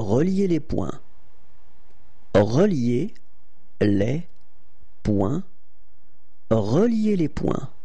relier les points. Relier les points. Relier les points.